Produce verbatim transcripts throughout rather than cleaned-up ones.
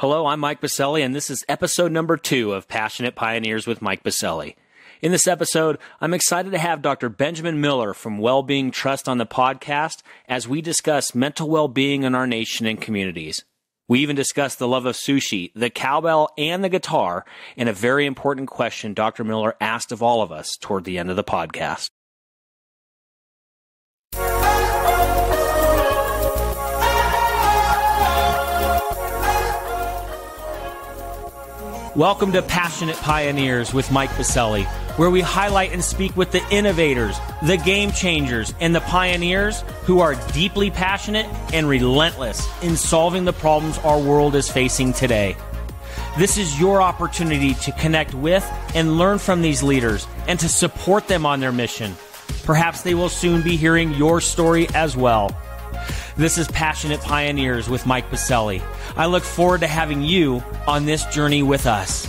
Hello, I'm Mike Biselli, and this is episode number two of Passionate Pioneers with Mike Biselli. In this episode, I'm excited to have Doctor Benjamin Miller from Wellbeing Trust on the podcast as we discuss mental well-being in our nation and communities. We even discuss the love of sushi, the cowbell, and the guitar, and a very important question Doctor Miller asked of all of us toward the end of the podcast. Welcome to Passionate Pioneers with Mike Biselli, where we highlight and speak with the innovators, the game changers, and the pioneers who are deeply passionate and relentless in solving the problems our world is facing today. This is your opportunity to connect with and learn from these leaders and to support them on their mission. Perhaps they will soon be hearing your story as well. This is Passionate Pioneers with Mike Biselli. I look forward to having you on this journey with us.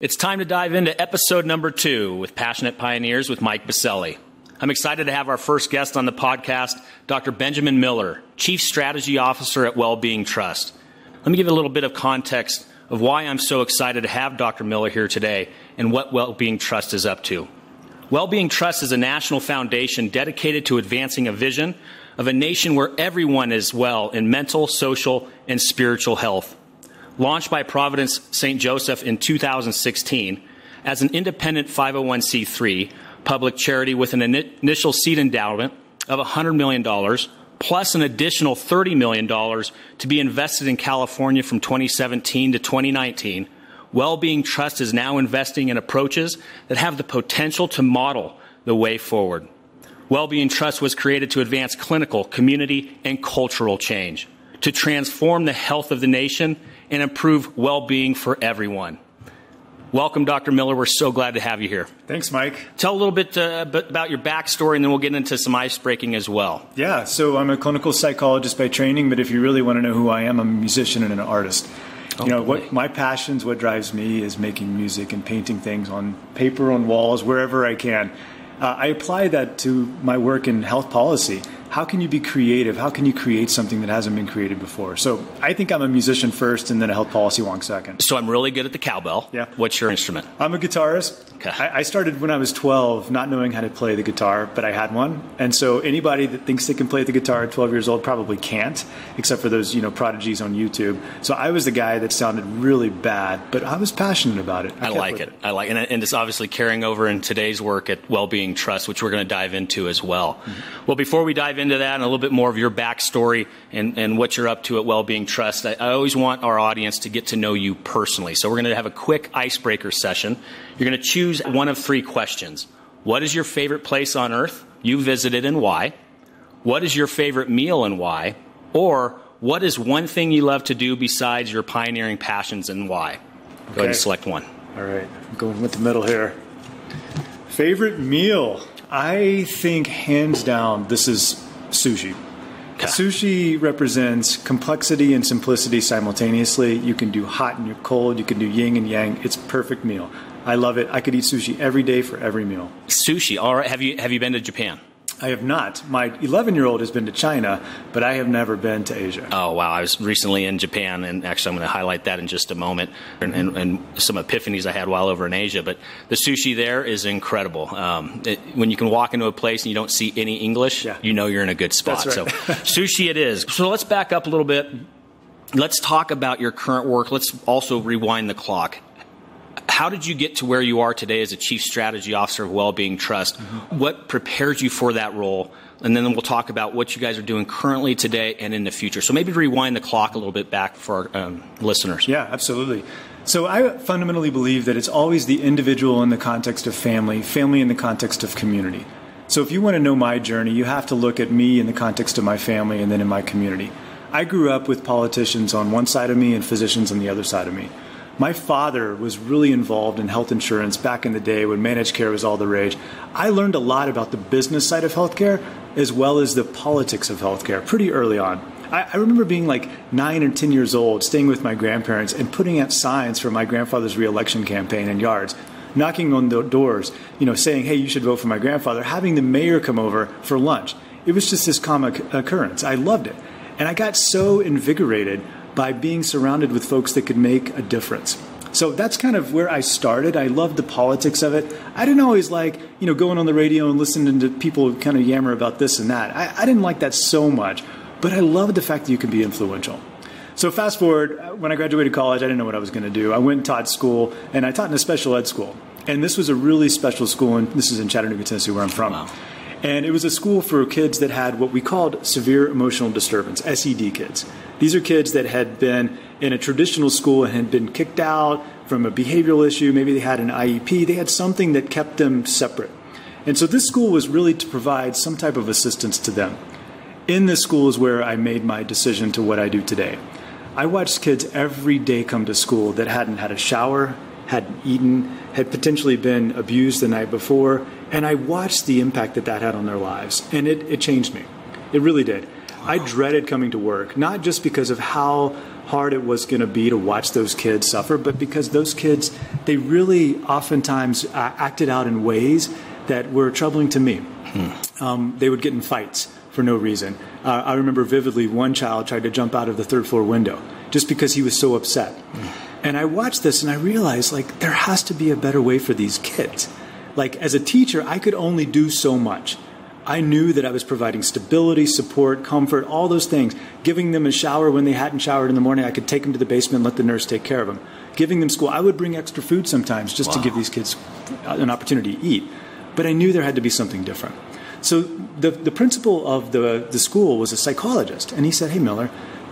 It's time to dive into episode number two with Passionate Pioneers with Mike Biselli. I'm excited to have our first guest on the podcast, Doctor Benjamin Miller, Chief Strategy Officer at Wellbeing Trust. Let me give a little bit of context of why I'm so excited to have Doctor Miller here today and what Wellbeing Trust is up to. Wellbeing Trust is a national foundation dedicated to advancing a vision of a nation where everyone is well in mental, social, and spiritual health. Launched by Providence Saint Joseph in two thousand sixteen as an independent five oh one c three public charity with an initial seed endowment of one hundred million dollars, plus an additional thirty million dollars to be invested in California from twenty seventeen to twenty nineteen, Wellbeing Trust is now investing in approaches that have the potential to model the way forward. Wellbeing Trust was created to advance clinical, community, and cultural change, to transform the health of the nation and improve well-being for everyone. Welcome, Doctor Miller. We're so glad to have you here. Thanks, Mike. Tell a little bit uh, about your backstory, and then we'll get into some ice-breaking as well. Yeah, so I'm a clinical psychologist by training, but if you really want to know who I am, I'm a musician and an artist. Oh, you know, what my passions, what drives me is making music and painting things on paper, on walls, wherever I can. Uh, I apply that to my work in health policy. How can you be creative? How can you create something that hasn't been created before? So I think I'm a musician first and then a health policy wonk second. So I'm really good at the cowbell. Yeah. What's your instrument? I'm a guitarist. Okay. I, I started when I was twelve, not knowing how to play the guitar, but I had one. And so anybody that thinks they can play the guitar at twelve years old probably can't, except for those, you know, prodigies on YouTube. So I was the guy that sounded really bad, but I was passionate about it. I, I like it. it. I like it. And, and it's obviously carrying over in today's work at Wellbeing Trust, which we're going to dive into as well. Mm-hmm. Well, before we dive in, into that and a little bit more of your backstory and, and what you're up to at Wellbeing Trust, I, I always want our audience to get to know you personally. So we're going to have a quick icebreaker session. You're going to choose one of three questions. What is your favorite place on earth you visited and why? What is your favorite meal and why? Or what is one thing you love to do besides your pioneering passions and why? Okay. Go ahead and select one. All right. I'm going with the middle here. Favorite meal. I think hands down this is sushi. Okay. Sushi represents complexity and simplicity simultaneously. You can do hot and you're cold. You can do yin and yang. It's a perfect meal. I love it. I could eat sushi every day for every meal. Sushi. All right. Have you have you been to Japan? I have not. My eleven-year-old has been to China, but I have never been to Asia. Oh, wow. I was recently in Japan, and actually I'm going to highlight that in just a moment, and, and, and some epiphanies I had while over in Asia. But the sushi there is incredible. Um, it, when you can walk into a place and you don't see any English, yeah, you know you're in a good spot. That's right. So sushi it is. So let's back up a little bit. Let's talk about your current work. Let's also rewind the clock. How did you get to where you are today as a Chief Strategy Officer of Wellbeing Trust? Mm-hmm. What prepared you for that role? And then we'll talk about what you guys are doing currently today and in the future. So maybe rewind the clock a little bit back for our um, listeners. Yeah, absolutely. So I fundamentally believe that it's always the individual in the context of family, family in the context of community. So if you want to know my journey, you have to look at me in the context of my family and then in my community. I grew up with politicians on one side of me and physicians on the other side of me. My father was really involved in health insurance back in the day when managed care was all the rage. I learned a lot about the business side of healthcare as well as the politics of healthcare pretty early on. I, I remember being like nine or ten years old, staying with my grandparents and putting out signs for my grandfather's reelection campaign in yards. knocking on the doors, you know, saying, hey, you should vote for my grandfather, having the mayor come over for lunch. It was just this comic occurrence. I loved it. And I got so invigorated by being surrounded with folks that could make a difference. So that's kind of where I started. I loved the politics of it. I didn't always like, you know, going on the radio and listening to people kind of yammer about this and that. I, I didn't like that so much, but I loved the fact that you can be influential. So fast forward, when I graduated college, I didn't know what I was going to do. I went and taught school, and I taught in a special ed school. And this was a really special school, and this is in Chattanooga, Tennessee, where I'm from. Wow. And it was a school for kids that had what we called severe emotional disturbance, S E D kids. These are kids that had been in a traditional school and had been kicked out from a behavioral issue. Maybe they had an I E P. They had something that kept them separate. And so this school was really to provide some type of assistance to them. In this school is where I made my decision to what I do today. I watched kids every day come to school that hadn't had a shower, hadn't eaten, had potentially been abused the night before, and I watched the impact that that had on their lives, and it, it changed me. It really did. Wow. I dreaded coming to work, not just because of how hard it was going to be to watch those kids suffer, but because those kids, they really oftentimes uh, acted out in ways that were troubling to me. Hmm. Um, they would get in fights for no reason. Uh, I remember vividly one child tried to jump out of the third floor window just because he was so upset. Hmm. And I watched this and I realized, like, there has to be a better way for these kids. Like, as a teacher, I could only do so much. I knew that I was providing stability, support, comfort, all those things. Giving them a shower when they hadn't showered in the morning, I could take them to the basement and let the nurse take care of them. Giving them school, I would bring extra food sometimes just wow. to give these kids an opportunity to eat. But I knew there had to be something different. So the, the principal of the, the school was a psychologist. And he said, hey, Miller,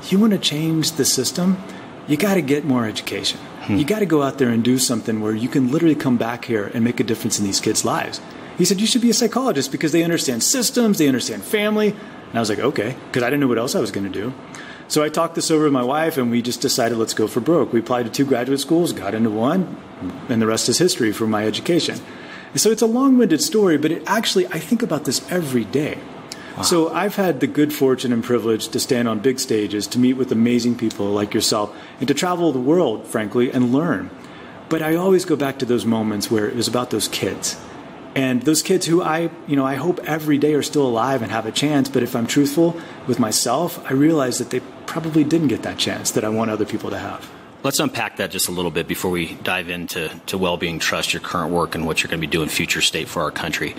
you want to change the system? You got to get more education. Hmm. You got to go out there and do something where you can literally come back here and make a difference in these kids' lives. He said, you should be a psychologist because they understand systems, they understand family. And I was like, okay, because I didn't know what else I was going to do. So I talked this over with my wife, and we just decided, let's go for broke. We applied to two graduate schools, got into one, and the rest is history for my education. And so it's a long-winded story, but it actually, I think about this every day. Wow. So I've had the good fortune and privilege to stand on big stages, to meet with amazing people like yourself, and to travel the world, frankly, and learn. But I always go back to those moments where it was about those kids. And those kids who I, you know, I hope every day are still alive and have a chance. But if I'm truthful with myself, I realize that they probably didn't get that chance that I want other people to have. Let's unpack that just a little bit before we dive into to Wellbeing Trust, your current work, and what you're going to be doing future state for our country.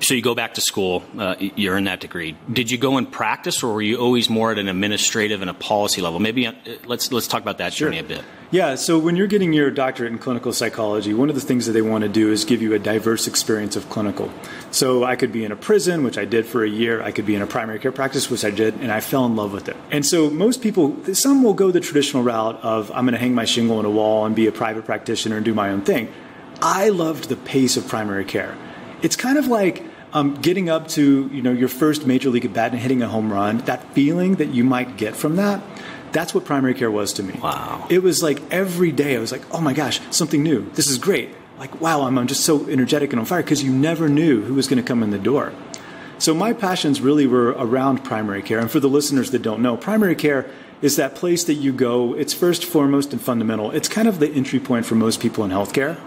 So you go back to school, uh, you earn that degree. Did you go and practice, or were you always more at an administrative and a policy level? Maybe uh, let's let's talk about that sure. journey a bit. Yeah, so when you're getting your doctorate in clinical psychology, one of the things that they want to do is give you a diverse experience of clinical. So I could be in a prison, which I did for a year. I could be in a primary care practice, which I did, and I fell in love with it. And so most people, some will go the traditional route of, I'm going to hang my shingle on a wall and be a private practitioner and do my own thing. I loved the pace of primary care. It's kind of like um, getting up to, you know, your first major league at bat and hitting a home run. That feeling that you might get from that, that's what primary care was to me. Wow. It was like every day I was like, oh, my gosh, something new. This is great. Like, wow, I'm, I'm just so energetic and on fire, because you never knew who was going to come in the door. So my passions really were around primary care. And for the listeners that don't know, primary care is that place that you go. It's first, foremost, and fundamental. It's kind of the entry point for most people in healthcare.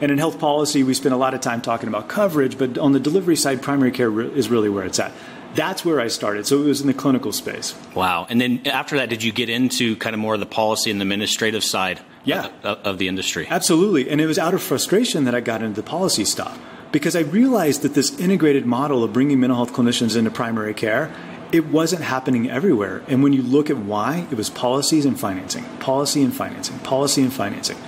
And in health policy, we spend a lot of time talking about coverage, but on the delivery side, primary care re- is really where it's at. That's where I started. So it was in the clinical space. Wow. And then after that, did you get into kind of more of the policy and the administrative side yeah. of, the, of the industry? Absolutely. And it was out of frustration that I got into the policy stuff, because I realized that this integrated model of bringing mental health clinicians into primary care, it wasn't happening everywhere. And when you look at why, it was policies and financing, policy and financing, policy and financing.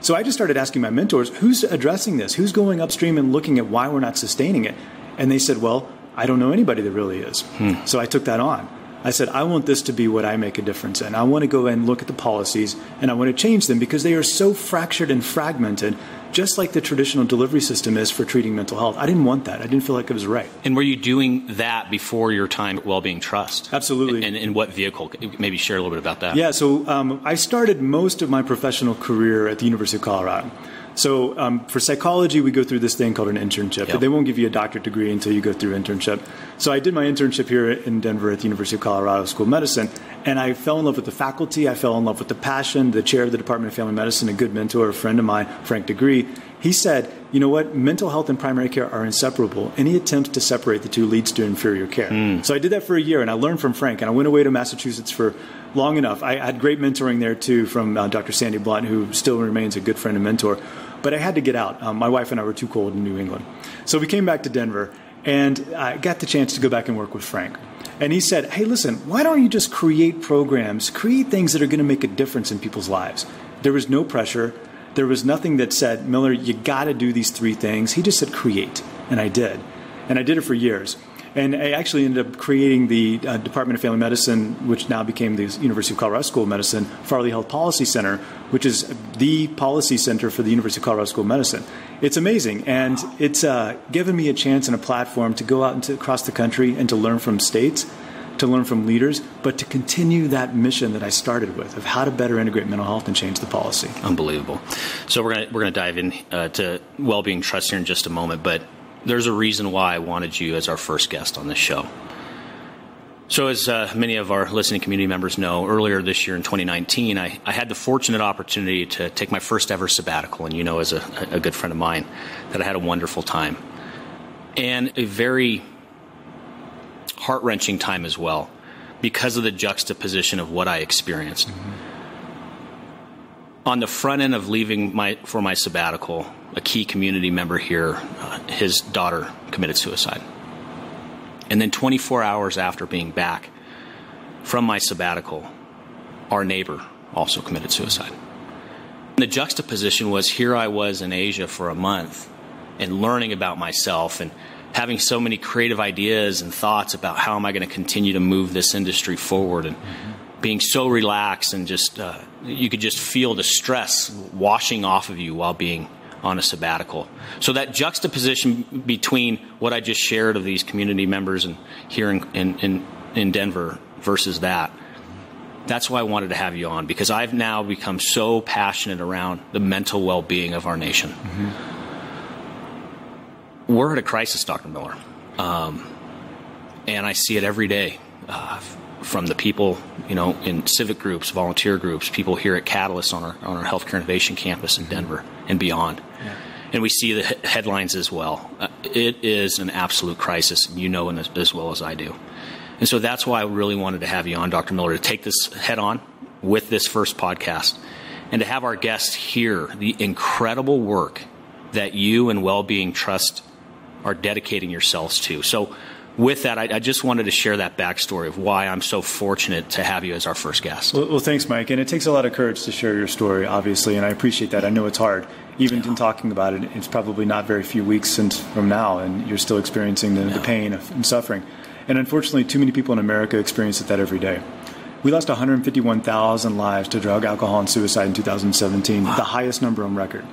So I just started asking my mentors, who's addressing this? Who's going upstream and looking at why we're not sustaining it? And they said, well, I don't know anybody that really is. Hmm. So I took that on. I said, I want this to be what I make a difference in. I want to go and look at the policies, and I want to change them, because they are so fractured and fragmented, just like the traditional delivery system is for treating mental health. I didn't want that. I didn't feel like it was right. And were you doing that before your time at Wellbeing Trust? Absolutely. And in what vehicle? Maybe share a little bit about that. Yeah, so um, I started most of my professional career at the University of Colorado. So um, for psychology, we go through this thing called an internship, yep. but they won't give you a doctorate degree until you go through internship. So I did my internship here in Denver at the University of Colorado School of Medicine, and I fell in love with the faculty. I fell in love with the passion. The chair of the Department of Family Medicine, a good mentor, a friend of mine, Frank Degree, He said, you know what, mental health and primary care are inseparable. Any attempt to separate the two leads to inferior care. Mm. So I did that for a year, and I learned from Frank, and I went away to Massachusetts for long enough. I had great mentoring there, too, from uh, Doctor Sandy Blatt, who still remains a good friend and mentor. But I had to get out. Um, my wife and I were too cold in New England. So we came back to Denver, and I got the chance to go back and work with Frank. And he said, hey, listen, why don't you just create programs, create things that are going to make a difference in people's lives? There was no pressure. There was nothing that said, Miller, you got to do these three things. He just said, create. And I did. And I did it for years. And I actually ended up creating the uh, Department of Family Medicine, which now became the University of Colorado School of Medicine, Farley Health Policy Center, which is the policy center for the University of Colorado School of Medicine. It's amazing. And it's uh, given me a chance and a platform to go out into, across the country and to learn from states, to learn from leaders, but to continue that mission that I started with of how to better integrate mental health and change the policy. Unbelievable. So we're gonna we're gonna dive in uh, to Wellbeing Trust here in just a moment, but there's a reason why I wanted you as our first guest on this show. So as uh, many of our listening community members know, earlier this year in twenty nineteen, I, I had the fortunate opportunity to take my first ever sabbatical, and you know as a, a good friend of mine that I had a wonderful time. And a very heart-wrenching time as well because of the juxtaposition of what I experienced. Mm-hmm. On the front end of leaving my for my sabbatical, a key community member here, uh, his daughter committed suicide. And then twenty-four hours after being back from my sabbatical, our neighbor also committed suicide. And the juxtaposition was here I was in Asia for a month and learning about myself and having so many creative ideas and thoughts about how am I going to continue to move this industry forward and mm-hmm. being so relaxed and just, uh, you could just feel the stress washing off of you while being on a sabbatical. So that juxtaposition between what I just shared of these community members and here in, in, in, in Denver versus that, that's why I wanted to have you on, because I've now become so passionate around the mental well-being of our nation. Mm-hmm. We're at a crisis, Doctor Miller, um, and I see it every day uh, from the people, you know, in civic groups, volunteer groups, people here at Catalyst on our, on our healthcare innovation campus in Denver and beyond. Yeah. And we see the headlines as well. Uh, it is an absolute crisis, and you know and as, as well as I do. And so that's why I really wanted to have you on, Doctor Miller, to take this head on with this first podcast and to have our guests hear the incredible work that you and Wellbeing Trust are dedicating yourselves to. So with that, I, I just wanted to share that backstory of why I'm so fortunate to have you as our first guest. Well, well, thanks, Mike. And it takes a lot of courage to share your story, obviously, and I appreciate that. I know it's hard. Even yeah. in talking about it, it's probably not very few weeks since from now, and you're still experiencing the, no. the pain of, and suffering. And unfortunately, too many people in America experience that every day. We lost one hundred fifty-one thousand lives to drug, alcohol, and suicide in two thousand seventeen, wow. the highest number on record.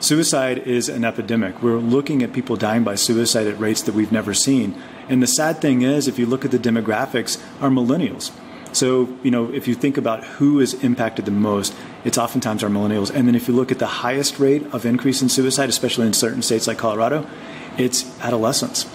Suicide is an epidemic. We're looking at people dying by suicide at rates that we've never seen. And the sad thing is, if you look at the demographics, are millennials. So, you know, if you think about who is impacted the most, it's oftentimes our millennials. And then if you look at the highest rate of increase in suicide, especially in certain states like Colorado, it's adolescents.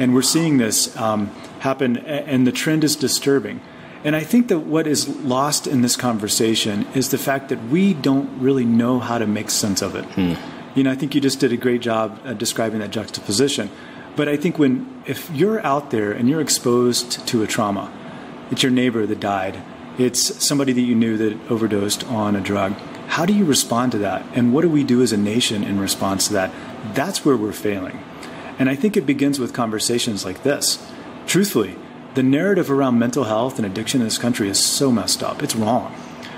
And we're seeing this um, happen, and the trend is disturbing. And I think that what is lost in this conversation is the fact that we don't really know how to make sense of it. Hmm. You know, I think you just did a great job uh, describing that juxtaposition. But I think when, if you're out there and you're exposed to a trauma, it's your neighbor that died, it's somebody that you knew that overdosed on a drug, how do you respond to that? And what do we do as a nation in response to that? That's where we're failing. And I think it begins with conversations like this. Truthfully, the narrative around mental health and addiction in this country is so messed up. It's wrong.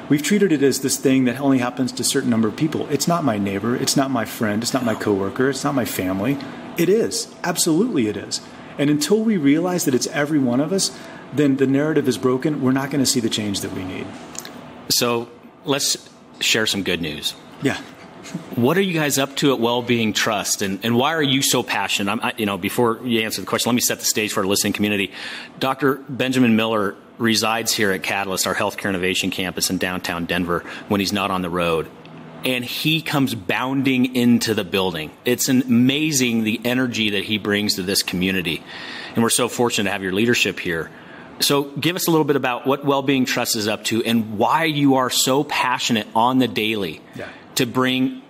We've treated it as this thing that only happens to a certain number of people. It's not my neighbor. It's not my friend. It's not my coworker. It's not my family. It is. Absolutely it is. And until we realize that it's every one of us, then the narrative is broken. We're not going to see the change that we need. So let's share some good news. Yeah. What are you guys up to at Wellbeing Trust, and, and why are you so passionate? I'm, I, you know, before you answer the question, let me set the stage for our listening community. Doctor Benjamin Miller resides here at Catalyst, our healthcare innovation campus in downtown Denver, when he's not on the road, and he comes bounding into the building. It's amazing the energy that he brings to this community, and we're so fortunate to have your leadership here. So give us a little bit about what Wellbeing Trust is up to and why you are so passionate on the daily. Yeah. To bring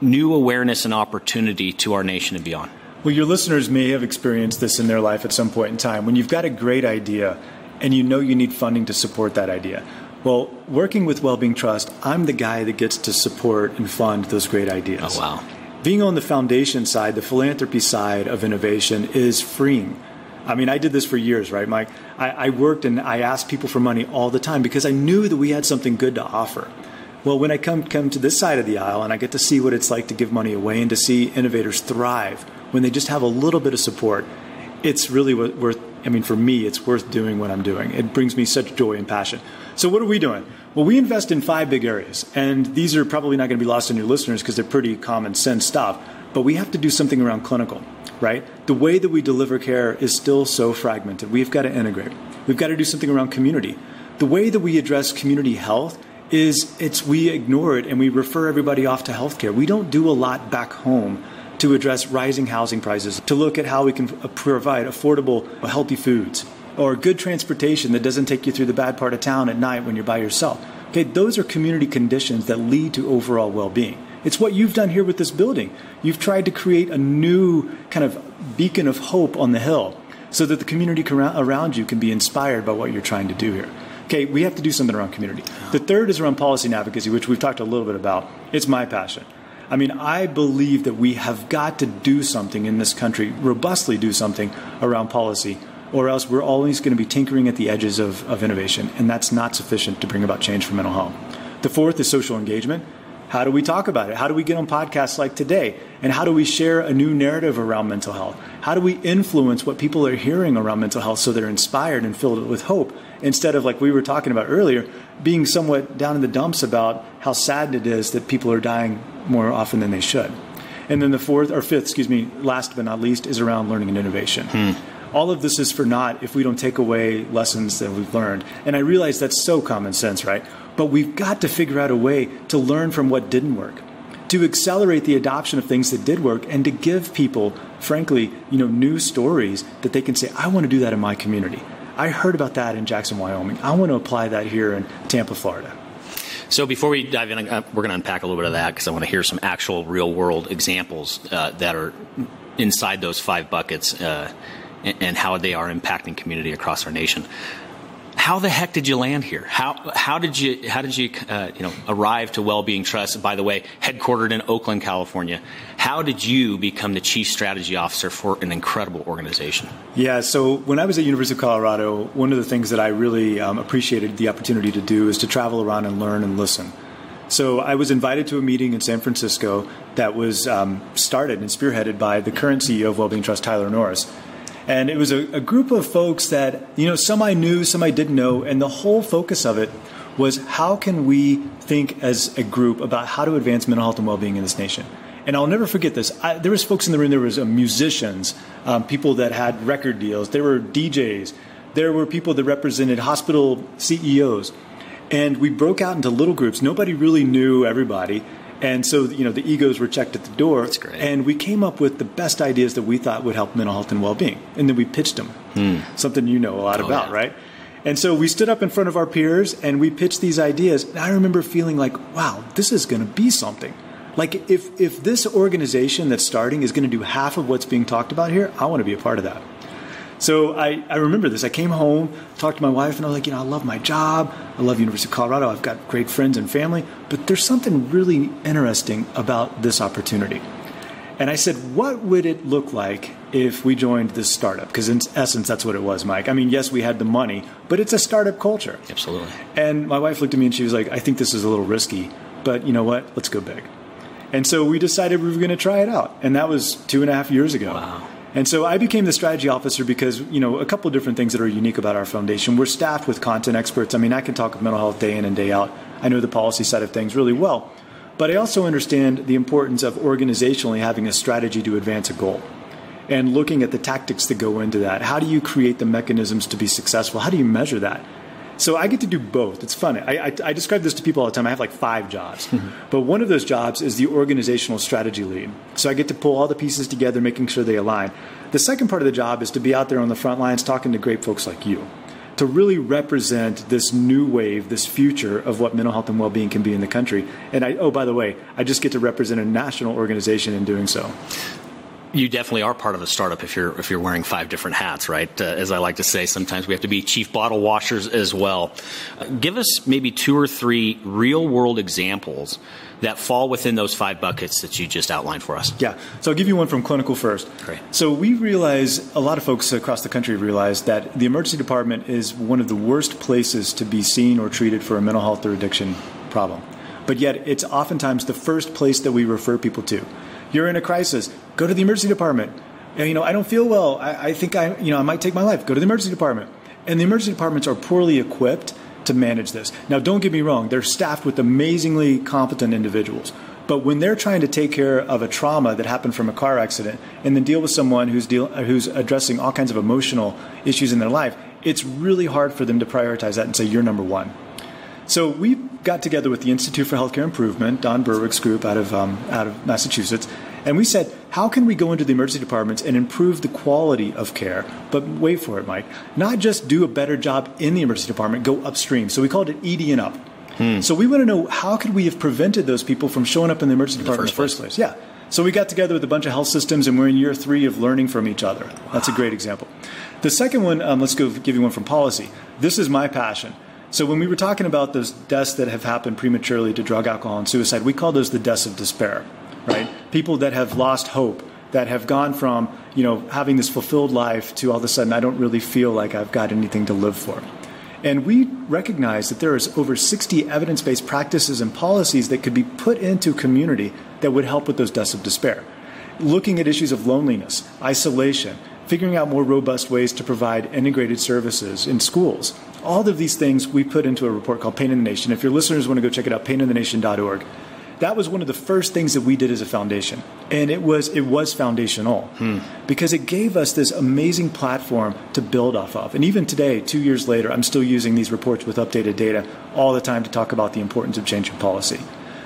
new awareness and opportunity to our nation and beyond. Well, your listeners may have experienced this in their life at some point in time when you've got a great idea and you know you need funding to support that idea. Well, working with Wellbeing Trust, I'm the guy that gets to support and fund those great ideas. Oh, wow. Being on the foundation side, the philanthropy side of innovation is freeing. I mean, I did this for years, right, Mike? I, I worked and I asked people for money all the time because I knew that we had something good to offer. Well, when I come, come to this side of the aisle and I get to see what it's like to give money away and to see innovators thrive when they just have a little bit of support, it's really worth, I mean, for me, it's worth doing what I'm doing. It brings me such joy and passion. So what are we doing? Well, we invest in five big areas, and these are probably not going to be lost on your listeners because they're pretty common sense stuff, but we have to do something around clinical, right? The way that we deliver care is still so fragmented. We've got to integrate. We've got to do something around community. The way that we address community health is it's we ignore it and we refer everybody off to healthcare. We don't do a lot back home to address rising housing prices, to look at how we can provide affordable, healthy foods, or good transportation that doesn't take you through the bad part of town at night when you're by yourself. Okay, those are community conditions that lead to overall well-being. It's what you've done here with this building. You've tried to create a new kind of beacon of hope on the hill so that the community around you can be inspired by what you're trying to do here. Okay, we have to do something around community. The third is around policy and advocacy, which we've talked a little bit about. It's my passion. I mean, I believe that we have got to do something in this country, robustly do something around policy, or else we're always going to be tinkering at the edges of, of innovation, and that's not sufficient to bring about change for mental health. The fourth is social engagement. How do we talk about it? How do we get on podcasts like today? And how do we share a new narrative around mental health? How do we influence what people are hearing around mental health so they're inspired and filled with hope instead of, like we were talking about earlier, being somewhat down in the dumps about how sad it is that people are dying more often than they should? And then the fourth or fifth, excuse me, last but not least, is around learning and innovation. Hmm. All of this is for naught if we don't take away lessons that we've learned. And I realize that's so common sense, right? But we've got to figure out a way to learn from what didn't work, to accelerate the adoption of things that did work, and to give people, frankly, you know, new stories that they can say, I want to do that in my community. I heard about that in Jackson, Wyoming. I want to apply that here in Tampa, Florida. So before we dive in, we're going to unpack a little bit of that because I want to hear some actual real-world examples uh, that are inside those five buckets uh, and how they are impacting community across our nation. How the heck did you land here? How how did you how did you uh, you know arrive to Wellbeing Trust? By the way, headquartered in Oakland, California. How did you become the chief strategy officer for an incredible organization? Yeah, so when I was at University of Colorado, one of the things that I really um, appreciated the opportunity to do is to travel around and learn and listen. So I was invited to a meeting in San Francisco that was um, started and spearheaded by the current C E O of Wellbeing Trust, Tyler Norris. And it was a, a group of folks that, you know, some I knew, some I didn't know. And the whole focus of it was how can we think as a group about how to advance mental health and well-being in this nation? And I'll never forget this. I, there was folks in the room. There was uh, musicians, um, people that had record deals. There were D Js. There were people that represented hospital C E Os. And we broke out into little groups. Nobody really knew everybody. And so, you know, the egos were checked at the door. That's great. And we came up with the best ideas that we thought would help mental health and well-being. And then we pitched them, hmm. something you know a lot oh, about, yeah. right? And so we stood up in front of our peers and we pitched these ideas. And I remember feeling like, wow, this is going to be something. Like if, if this organization that's starting is going to do half of what's being talked about here, I want to be a part of that. So I, I remember this. I came home, talked to my wife, and I was like, you know, I love my job. I love University of Colorado. I've got great friends and family. But there's something really interesting about this opportunity. And I said, what would it look like if we joined this startup? Because in essence, that's what it was, Mike. I mean, yes, we had the money, but it's a startup culture. Absolutely. And my wife looked at me and she was like, I think this is a little risky, but you know what? Let's go big. And so we decided we were going to try it out. And that was two and a half years ago. Wow. And so I became the strategy officer because, you know, a couple of different things that are unique about our foundation. We're staffed with content experts. I mean, I can talk of mental health day in and day out. I know the policy side of things really well. But I also understand the importance of organizationally having a strategy to advance a goal and looking at the tactics that go into that. How do you create the mechanisms to be successful? How do you measure that? So I get to do both. It's fun. I, I, I describe this to people all the time. I have like five jobs. Mm-hmm. But one of those jobs is the organizational strategy lead. So I get to pull all the pieces together, making sure they align. The second part of the job is to be out there on the front lines talking to great folks like you, to really represent this new wave, this future of what mental health and well-being can be in the country. And I, oh, by the way, I just get to represent a national organization in doing so. You definitely are part of a startup if you're if you're wearing five different hats, right? Uh, as I like to say, sometimes we have to be chief bottle washers as well. Uh, give us maybe two or three real-world examples that fall within those five buckets that you just outlined for us. Yeah. So I'll give you one from clinical first. Great. So we realize, a lot of folks across the country realize that the emergency department is one of the worst places to be seen or treated for a mental health or addiction problem. But yet it's oftentimes the first place that we refer people to. You're in a crisis, go to the emergency department. You know, I don't feel well. I, I think I, you know, I might take my life. Go to the emergency department. And the emergency departments are poorly equipped to manage this. Now, don't get me wrong. They're staffed with amazingly competent individuals. But when they're trying to take care of a trauma that happened from a car accident and then deal with someone who's, deal, who's addressing all kinds of emotional issues in their life, it's really hard for them to prioritize that and say, you're number one. So we got together with the Institute for Healthcare Improvement, Don Berwick's group out of, um, out of Massachusetts, and we said, how can we go into the emergency departments and improve the quality of care? But wait for it, Mike. Not just do a better job in the emergency department, go upstream. So we called it E D and Up. Hmm. So we want to know, how could we have prevented those people from showing up in the emergency in department the first in the first place? place? Yeah. So we got together with a bunch of health systems, and we're in year three of learning from each other. Wow. That's a great example. The second one, um, let's go give you one from policy. This is my passion. So when we were talking about those deaths that have happened prematurely to drug, alcohol, and suicide, we call those the deaths of despair, right? People that have lost hope, that have gone from, you know, having this fulfilled life to all of a sudden, I don't really feel like I've got anything to live for. And we recognize that there is over sixty evidence-based practices and policies that could be put into community that would help with those deaths of despair. Looking at issues of loneliness, isolation, figuring out more robust ways to provide integrated services in schools. All of these things we put into a report called Pain in the Nation. If your listeners want to go check it out, pain in the nation dot org. That was one of the first things that we did as a foundation. And it was it was foundational hmm. because it gave us this amazing platform to build off of. And even today, two years later, I'm still using these reports with updated data all the time to talk about the importance of changing policy.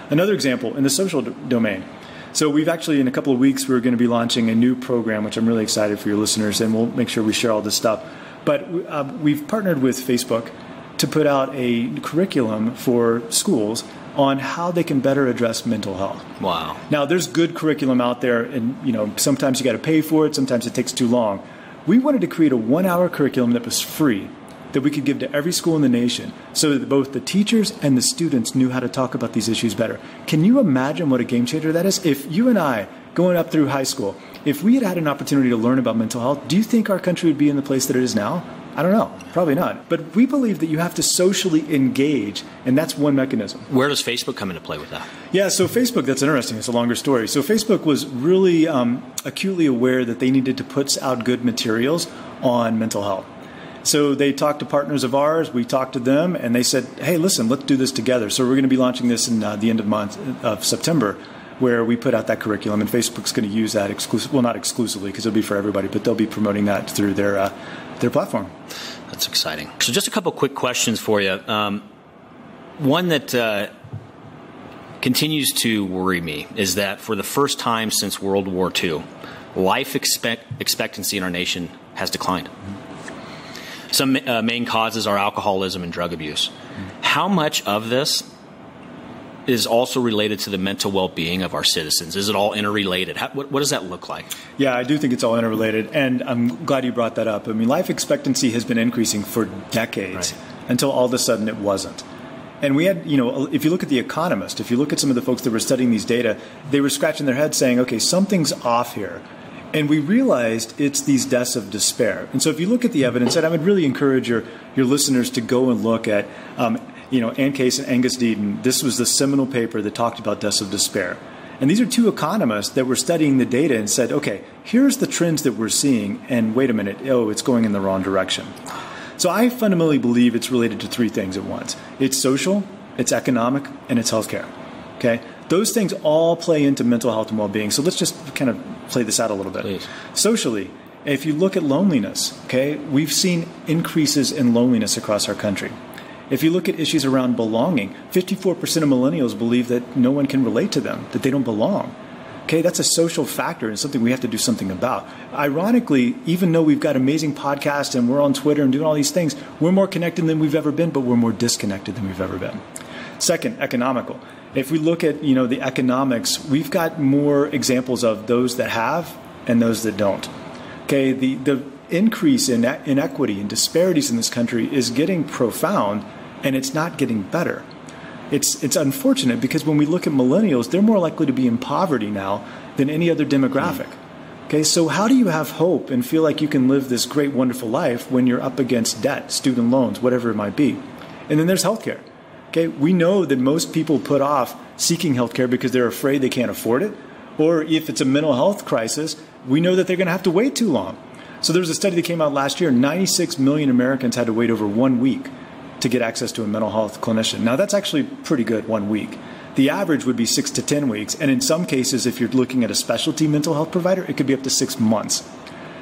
Another example in the social do- domain. So we've actually, in a couple of weeks, we're going to be launching a new program, which I'm really excited for your listeners, and we'll make sure we share all this stuff. But uh, we've partnered with Facebook to put out a curriculum for schools on how they can better address mental health. Wow. Now, there's good curriculum out there, and you know, sometimes you got to pay for it, sometimes it takes too long. We wanted to create a one-hour curriculum that was free, that we could give to every school in the nation, so that both the teachers and the students knew how to talk about these issues better. Can you imagine what a game changer that is? If you and I, going up through high school, if we had had an opportunity to learn about mental health, do you think our country would be in the place that it is now? I don't know. Probably not. But we believe that you have to socially engage, and that's one mechanism. Where does Facebook come into play with that? Yeah, so Facebook, that's interesting. It's a longer story. So Facebook was really um, acutely aware that they needed to put out good materials on mental health. So they talked to partners of ours, we talked to them, and they said, hey, listen, let's do this together. So we're going to be launching this in uh, the end of month of September, where we put out that curriculum, and Facebook's going to use that exclusive. Well, not exclusively, because it'll be for everybody, but they'll be promoting that through their uh, their platform. That's exciting. So just a couple quick questions for you. Um, one that uh, continues to worry me is that for the first time since World War Two, life expect- expectancy in our nation has declined. Mm-hmm. Some uh, main causes are alcoholism and drug abuse. How much of this is also related to the mental well-being of our citizens? Is it all interrelated? How, what, what does that look like? Yeah, I do think it's all interrelated, and I'm glad you brought that up. I mean, life expectancy has been increasing for decades, right, until all of a sudden it wasn't. And we had, you know, if you look at The Economist, if you look at some of the folks that were studying these data, they were scratching their head saying, okay, something's off here. And we realized it's these deaths of despair. And so if you look at the evidence, and I would really encourage your, your listeners to go and look at, um, you know, Anne Case and Angus Deaton. This was the seminal paper that talked about deaths of despair. And these are two economists that were studying the data and said, okay, here's the trends that we're seeing, and wait a minute, oh, it's going in the wrong direction. So I fundamentally believe it's related to three things at once. It's social, it's economic, and it's healthcare, okay? Those things all play into mental health and well-being. So let's just kind of play this out a little bit. Please. Socially, if you look at loneliness, okay, we've seen increases in loneliness across our country. If you look at issues around belonging, fifty-four percent of millennials believe that no one can relate to them, that they don't belong. Okay, that's a social factor and something we have to do something about. Ironically, even though we've got amazing podcasts and we're on Twitter and doing all these things, we're more connected than we've ever been, but we're more disconnected than we've ever been. Second, economical. If we look at, you know, the economics, we've got more examples of those that have and those that don't. Okay, the, the increase in inequity and disparities in this country is getting profound, and it's not getting better. It's, it's unfortunate because when we look at millennials, they're more likely to be in poverty now than any other demographic. Okay, so how do you have hope and feel like you can live this great, wonderful life when you're up against debt, student loans, whatever it might be? And then there's healthcare. Okay, we know that most people put off seeking healthcare because they're afraid they can't afford it, or if it's a mental health crisis, we know that they're going to have to wait too long. So there was a study that came out last year, ninety-six million Americans had to wait over one week to get access to a mental health clinician. Now, that's actually pretty good, one week. The average would be six to ten weeks. And in some cases, if you're looking at a specialty mental health provider, it could be up to six months.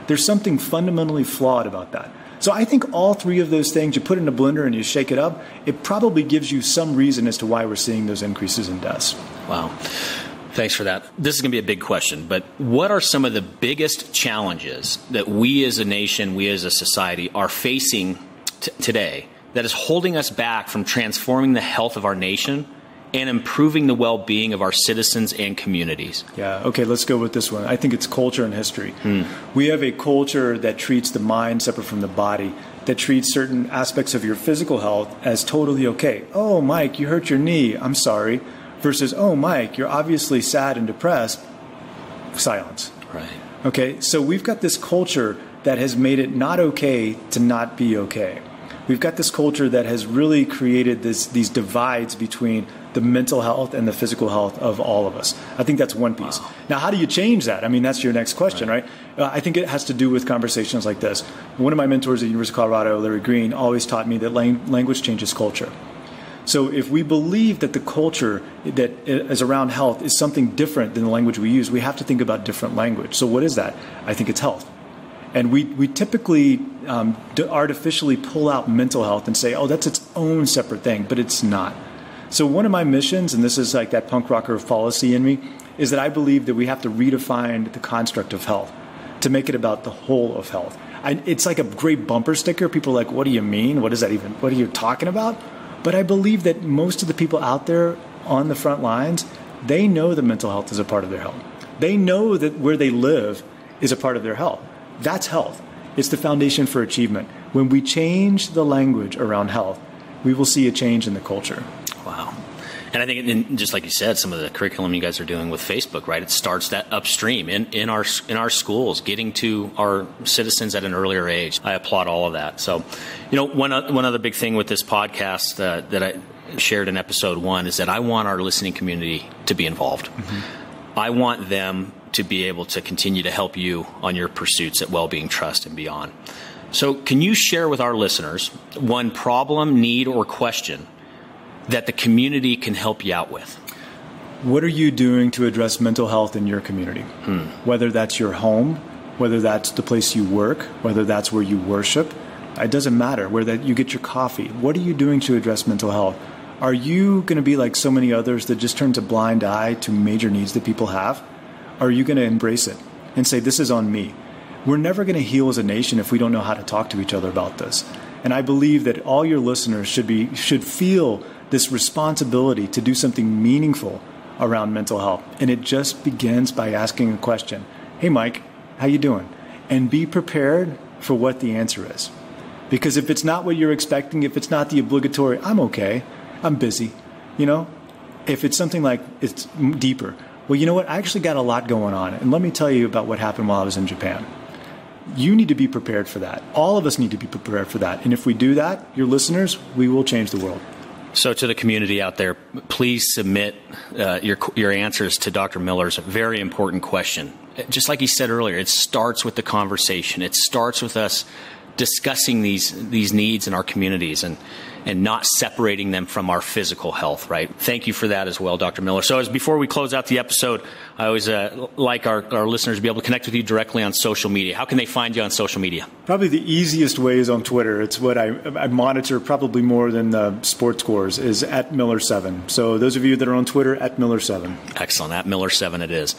There's something fundamentally flawed about that. So I think all three of those things, you put in a blender and you shake it up, it probably gives you some reason as to why we're seeing those increases in deaths. Wow. Thanks for that. This is going to be a big question, but what are some of the biggest challenges that we as a nation, we as a society are facing t- today that is holding us back from transforming the health of our nation and improving the well-being of our citizens and communities? Yeah, okay, let's go with this one. I think it's culture and history. Hmm. We have a culture that treats the mind separate from the body, that treats certain aspects of your physical health as totally okay. Oh, Mike, you hurt your knee. I'm sorry. Versus, oh, Mike, you're obviously sad and depressed. Silence. Right. Okay, so we've got this culture that has made it not okay to not be okay. We've got this culture that has really created this, these divides between the mental health and the physical health of all of us. I think that's one piece. Wow. Now, how do you change that? I mean, that's your next question, right? right? Uh, I think it has to do with conversations like this. One of my mentors at the University of Colorado, Larry Green, always taught me that lang- language changes culture. So if we believe that the culture that is around health is something different than the language we use, we have to think about different language. So what is that? I think it's health. And we, we typically um, artificially pull out mental health and say, oh, that's its own separate thing, but it's not. So one of my missions, and this is like that punk rocker of policy in me, is that I believe that we have to redefine the construct of health to make it about the whole of health. I, it's like a great bumper sticker. People are like, what do you mean? What is that even? What are you talking about? But I believe that most of the people out there on the front lines, they know that mental health is a part of their health. They know that where they live is a part of their health. That's health. It's the foundation for achievement. When we change the language around health, we will see a change in the culture. Wow. And I think, and just like you said, some of the curriculum you guys are doing with Facebook, right? It starts that upstream in, in our in our schools, getting to our citizens at an earlier age. I applaud all of that. So, you know, one one other big thing with this podcast uh, that I shared in episode one is that I want our listening community to be involved. Mm-hmm. I want them to be able to continue to help you on your pursuits at Wellbeing Trust and beyond. So can you share with our listeners one problem, need, or question that the community can help you out with? What are you doing to address mental health in your community? Hmm. Whether that's your home, whether that's the place you work, whether that's where you worship, it doesn't matter where that you get your coffee. What are you doing to address mental health? Are you going to be like so many others that just turns a blind eye to major needs that people have? Are you going to embrace it and say, this is on me? We're never going to heal as a nation if we don't know how to talk to each other about this. And I believe that all your listeners should be should feel this responsibility to do something meaningful around mental health. And it just begins by asking a question. Hey, Mike, how you doing? And be prepared for what the answer is. Because if it's not what you're expecting, if it's not the obligatory, I'm okay, I'm busy, you know, if it's something like it's deeper. Well, you know what? I actually got a lot going on. And let me tell you about what happened while I was in Japan. You need to be prepared for that. All of us need to be prepared for that. And if we do that, your listeners, we will change the world. So to the community out there, please submit uh, your your answers to Doctor Miller's very important question. Just like he said earlier, it starts with the conversation. It starts with us discussing these these needs in our communities and and not separating them from our physical health, right? Thank you for that as well, Doctor Miller. So as before we close out the episode, I always uh, like our, our listeners to be able to connect with you directly on social media. How can they find you on social media? Probably the easiest way is on Twitter. It's what I, I monitor probably more than the sports scores, is at Miller seven. So those of you that are on Twitter, at Miller seven. Excellent, at Miller seven it is.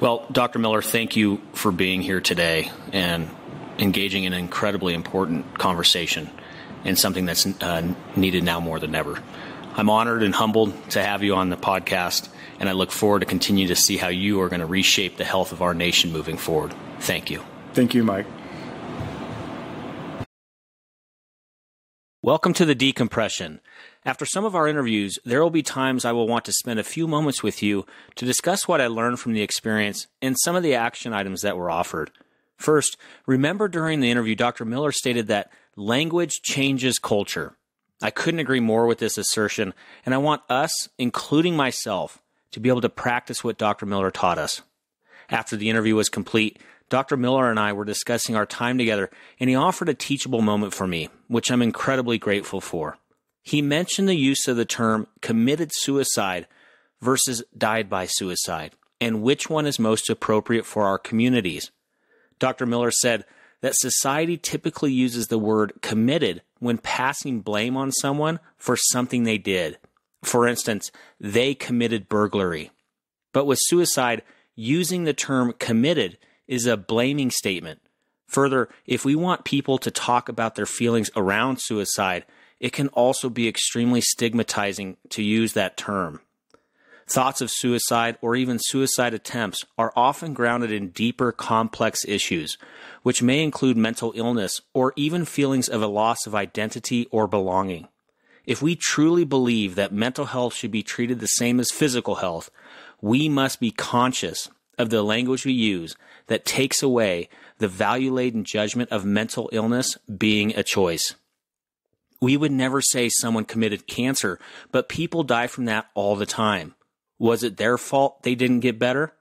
Well, Doctor Miller, thank you for being here today and engaging in an incredibly important conversation and something that's uh, needed now more than ever. I'm honored and humbled to have you on the podcast, and I look forward to continue to see how you are going to reshape the health of our nation moving forward. Thank you. Thank you, Mike. Welcome to The Decompression. After some of our interviews, there will be times I will want to spend a few moments with you to discuss what I learned from the experience and some of the action items that were offered. First, remember during the interview, Doctor Miller stated that language changes culture. I couldn't agree more with this assertion, and I want us, including myself, to be able to practice what Doctor Miller taught us. After the interview was complete, Doctor Miller and I were discussing our time together, and he offered a teachable moment for me, which I'm incredibly grateful for. He mentioned the use of the term committed suicide versus died by suicide, and which one is most appropriate for our communities. Doctor Miller said that society typically uses the word committed when passing blame on someone for something they did. For instance, they committed burglary. But with suicide, using the term committed is a blaming statement. Further, if we want people to talk about their feelings around suicide, it can also be extremely stigmatizing to use that term. Thoughts of suicide or even suicide attempts are often grounded in deeper, complex issues, which may include mental illness or even feelings of a loss of identity or belonging. If we truly believe that mental health should be treated the same as physical health, we must be conscious of the language we use that takes away the value-laden judgment of mental illness being a choice. We would never say someone committed cancer, but people die from that all the time. Was it their fault they didn't get better?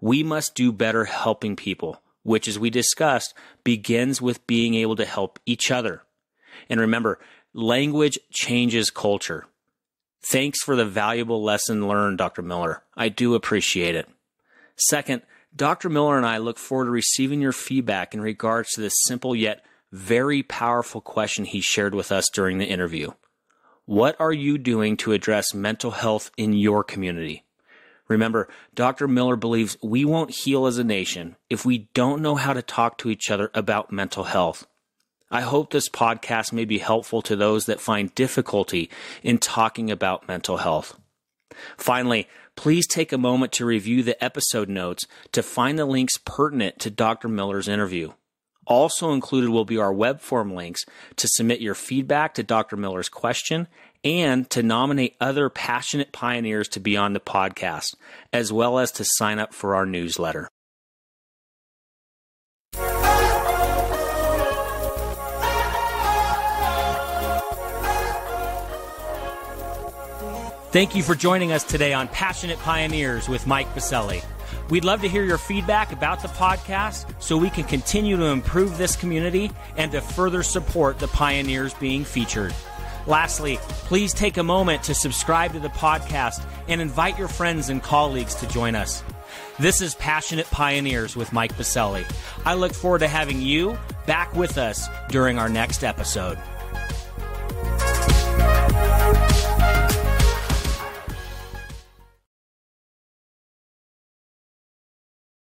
We must do better helping people, which, as we discussed, begins with being able to help each other. And remember, language changes culture. Thanks for the valuable lesson learned, Doctor Miller. I do appreciate it. Second, Doctor Miller and I look forward to receiving your feedback in regards to this simple yet very powerful question he shared with us during the interview. What are you doing to address mental health in your community? Remember, Doctor Miller believes we won't heal as a nation if we don't know how to talk to each other about mental health. I hope this podcast may be helpful to those that find difficulty in talking about mental health. Finally, please take a moment to review the episode notes to find the links pertinent to Doctor Miller's interview. Also included will be our web form links to submit your feedback to Doctor Miller's question and to nominate other passionate pioneers to be on the podcast, as well as to sign up for our newsletter. Thank you for joining us today on Passionate Pioneers with Mike Biselli. We'd love to hear your feedback about the podcast so we can continue to improve this community and to further support the pioneers being featured. Lastly, please take a moment to subscribe to the podcast and invite your friends and colleagues to join us. This is Passionate Pioneers with Mike Biselli. I look forward to having you back with us during our next episode.